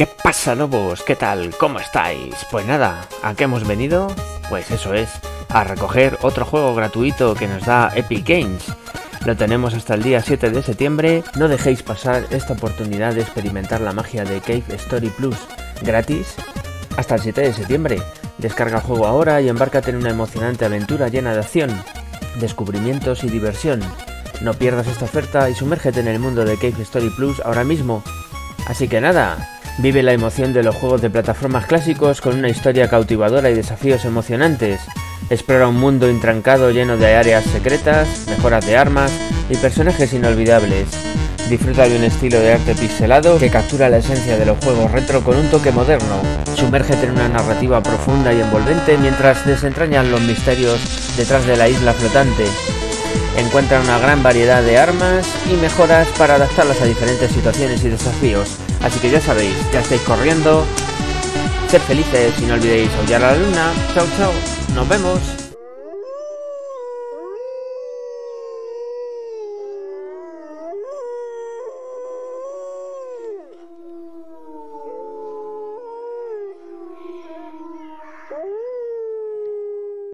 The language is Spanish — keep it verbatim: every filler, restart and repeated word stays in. ¿Qué pasa, lobos? ¿Qué tal? ¿Cómo estáis? Pues nada, ¿a qué hemos venido? Pues eso es, a recoger otro juego gratuito que nos da Epic Games. Lo tenemos hasta el día siete de septiembre. No dejéis pasar esta oportunidad de experimentar la magia de Cave Story plus, gratis, hasta el siete de septiembre. Descarga el juego ahora y embárcate en una emocionante aventura llena de acción, descubrimientos y diversión. No pierdas esta oferta y sumérgete en el mundo de Cave Story plus ahora mismo. Así que nada, vive la emoción de los juegos de plataformas clásicos con una historia cautivadora y desafíos emocionantes. Explora un mundo intrancado lleno de áreas secretas, mejoras de armas y personajes inolvidables. Disfruta de un estilo de arte pixelado que captura la esencia de los juegos retro con un toque moderno. Sumérgete en una narrativa profunda y envolvente mientras desentrañan los misterios detrás de la isla flotante. Encuentra una gran variedad de armas y mejoras para adaptarlas a diferentes situaciones y desafíos. Así que ya sabéis, ya estáis corriendo, sed felices y no olvidéis aullar a la luna. Chao, chao, nos vemos.